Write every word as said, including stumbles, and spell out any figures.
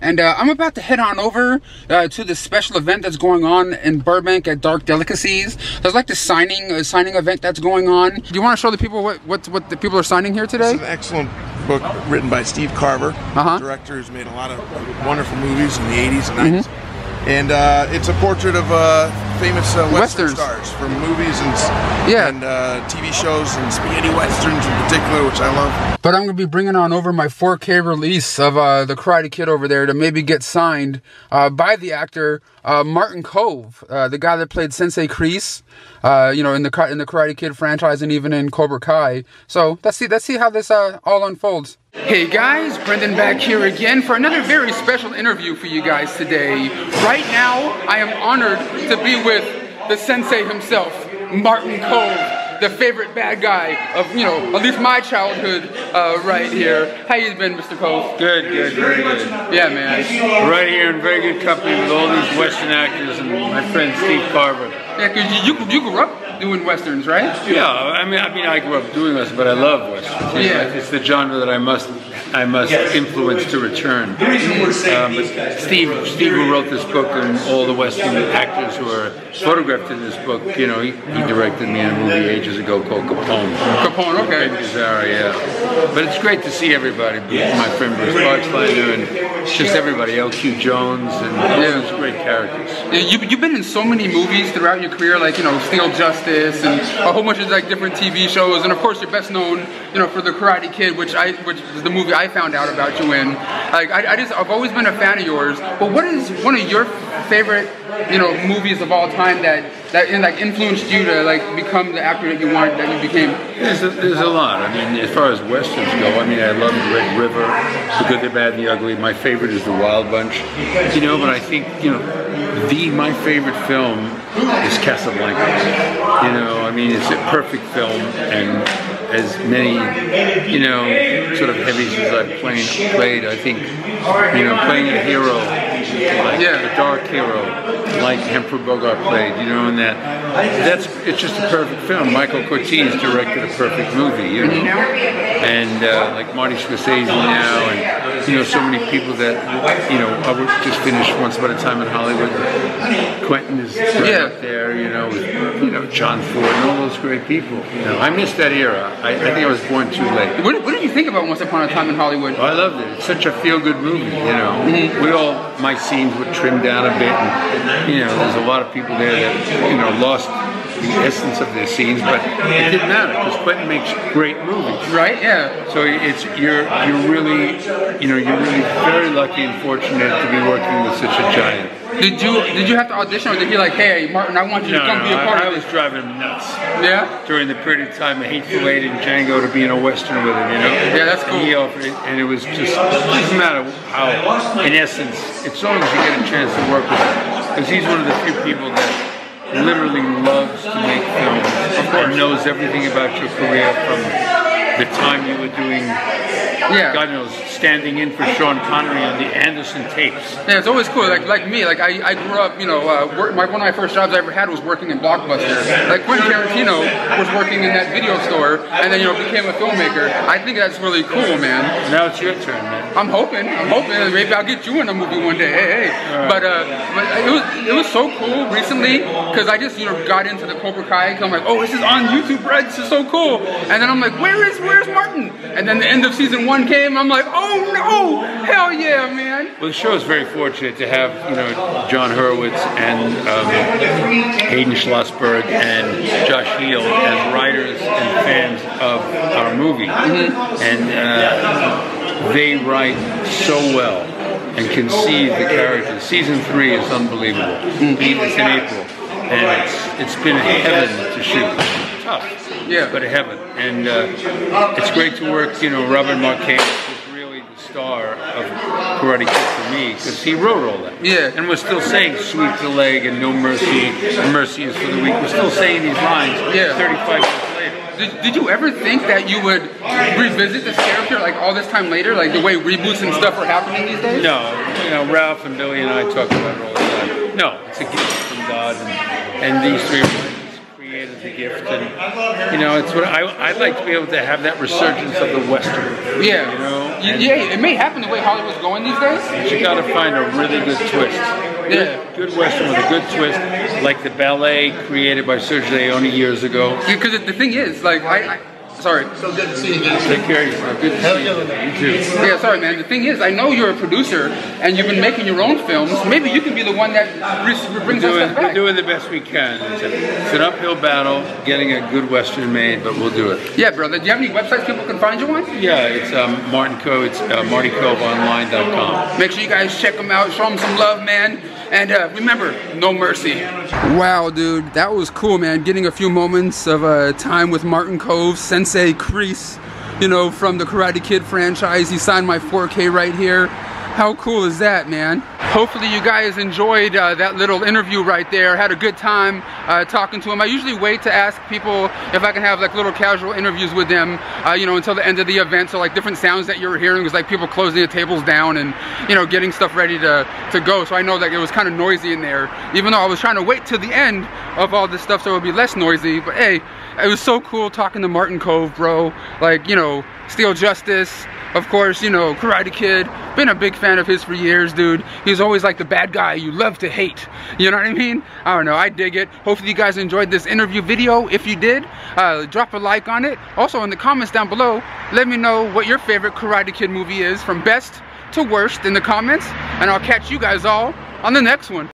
And uh, I'm about to head on over uh, to this special event that's going on in Burbank at Dark Delicacies. There's like this signing uh, signing event that's going on. Do you want to show the people what, what, what the people are signing here today? This is an excellent book written by Steve Carver, uh-huh. a director who's made a lot of wonderful movies in the eighties and nineties. Mm-hmm. And uh, it's a portrait of uh, famous uh, Western Westerns. stars from movies and yeah. and uh, T V shows and spaghetti Westerns in particular, which I love. But I'm going to be bringing on over my four K release of uh, the Karate Kid over there to maybe get signed uh, by the actor uh, Martin Kove, uh, the guy that played Sensei Kreese, uh, you know, in the in the Karate Kid franchise and even in Cobra Kai. So let's see let's see how this uh, all unfolds. Hey guys, Brendan back here again for another very special interview for you guys today. Right now, I am honored to be with the sensei himself, Martin Kove, the favorite bad guy of, you know, at least my childhood uh, right here. How you been, Mister Kove? Good, good, very good. Yeah, man. Right here in very good company with all these Western actors and my friend Steve Carver. Yeah, because you, you grew up doing Westerns, right? Yeah, I mean, I mean, I grew up doing Westerns, but I love Westerns. Yeah. It's, it's the genre that I must, I must yes. influence to return. Um, but Steve, Steve, who wrote this book, and all the Western actors who are photographed in this book, you know, he, he directed me in a movie ages ago called Capone. Capone, okay. Bizarre, yeah. But it's great to see everybody. My friend Bruce Boxleitner and just everybody, L Q Jones, and yeah, those great characters. Yeah, you, you've been in so many movies throughout your career, like you know, Steel Justice. And a whole bunch of like different T V shows, and of course you're best known, you know, for the Karate Kid, which I, which is the movie I found out about you in. Like I, I just, I've always been a fan of yours. But what is one of your favorite, you know, movies of all time that that and, like influenced you to like become the actor that you wanted, that you became? There's a, there's a lot. I mean, as far as westerns go, I mean, I love Red River, The Good, the Bad, and the Ugly. My favorite is The Wild Bunch. You know, but I think you know, the my favorite film is Casablanca. You know, I mean, it's a perfect film, and as many, you know, sort of heavies as I've played, played I think, you know, playing a hero, like yeah. a dark hero, like Humphrey Bogart played, you know, and that, that's, it's just a perfect film. Michael Curtiz directed a perfect movie, you know, and uh, like Marty Scorsese now, and, you know, so many people that, you know, I just finished Once Upon a Time in Hollywood. Quentin is right yeah. up there, you know, with, you know, John Ford and all those great people. You know, I missed that era. I, I think I was born too late. What, what did you think about Once Upon a Time in Hollywood? Oh, I loved it. It's such a feel-good movie, you know. Mm-hmm. We all, my scenes were trimmed down a bit, and, you know, there's a lot of people there that, you know, lost the essence of their scenes, but it didn't matter because Quentin makes great movies. Right, yeah. So it's, you're, you're really, you know, you're really very lucky and fortunate to be working with such a giant. Did you did you have to audition, or did he like, hey Martin, I want you no, to come no, be a part I, of this? I was driving him nuts. Yeah. During the period of time, I Hateful Eight and Django to be in a Western with him, you know. Yeah, that's cool. And he offered it, and it was just, it doesn't matter how. In essence, it's so long as you get a chance to work with him, because he's one of the few people that literally loves to make films and knows everything about your career from the time you were doing, yeah. God knows, standing in for Sean Connery on the Anderson Tapes. Yeah, it's always cool. Like like me, like I, I grew up, you know, uh, work, my, one of my first jobs I ever had was working in Blockbuster. Like Quentin Tarantino was working in that video store, and then, you know, became a filmmaker. I think that's really cool, man. Now it's your turn, man. I'm hoping, I'm hoping. Maybe I'll get you in a movie one day, hey, hey. Right. But, uh, but it was it was so cool recently, because I just, you know, got into the Cobra Kai, and I'm like, oh, this is on YouTube, right? This is so cool. And then I'm like, where is Where's Martin? And then the end of season one came, I'm like, oh no! Hell yeah, man! Well, the show is very fortunate to have, you know, John Hurwitz and um, Hayden Schlossberg and Josh Heal as writers and fans of our movie. Mm-hmm. And uh, they write so well and conceive the characters. Season three is unbelievable. Mm-hmm. It's in April. And it's, it's been a heaven to shoot. Tough, yeah, but a heaven, and uh, it's great to work. You know, Robin Marquez is really the star of Karate Kid for me, because he wrote all that. Yeah, and we're still saying "sweep the leg" and "no mercy," and "mercy is for the weak." We're still saying these lines. Yeah, thirty-five years later. Did, did you ever think that you would revisit this character like all this time later, like the way reboots and stuff are happening these days? No, you know, Ralph and Billy and I talk about it all the time. No, it's a gift from God, and, and these three. created the gift, and you know, it's what I I'd like to be able to have that resurgence of the Western. Yeah, you know, and yeah, it may happen the way Hollywood's going these days. But you got to find a really good twist. Yeah, good, good Western with a good twist, like the ballet created by Sergio Leone years ago. Because yeah, the thing is, like, I. I Sorry. So good to see you, man. Take care of yourself. Good to see you. You too. Yeah, sorry, man. The thing is, I know you're a producer, and you've been making your own films. Maybe you can be the one that brings us back. We're doing the best we can. It's, a, it's an uphill battle, getting a good Western made, but we'll do it. Yeah, brother. Do you have any websites people can find you on? Yeah, it's um, Martin Kove. It's uh, martin cove online dot com. Make sure you guys check them out. Show them some love, man. And uh, remember, no mercy. Wow, dude. That was cool, man. Getting a few moments of uh, time with Martin Kove, Sensei Kreese, you know, from the Karate Kid franchise. He signed my four K right here. How cool is that, man? Hopefully you guys enjoyed uh, that little interview right there. Had a good time uh, talking to him. I usually wait to ask people if I can have like little casual interviews with them, uh, you know, until the end of the event. So like different sounds that you were hearing was like people closing the tables down and, you know, getting stuff ready to, to go. So I know that it was kind of noisy in there, even though I was trying to wait till the end of all this stuff so it would be less noisy. But hey, it was so cool talking to Martin Kove, bro. Like, you know, Steel Justice, of course, you know, Karate Kid. Been a big fan of his for years, dude. He's always like the bad guy you love to hate. You know what I mean? I don't know. I dig it. Hopefully you guys enjoyed this interview video. If you did, uh, drop a like on it. Also in the comments down below, let me know what your favorite Karate Kid movie is, from best to worst in the comments. And I'll catch you guys all on the next one.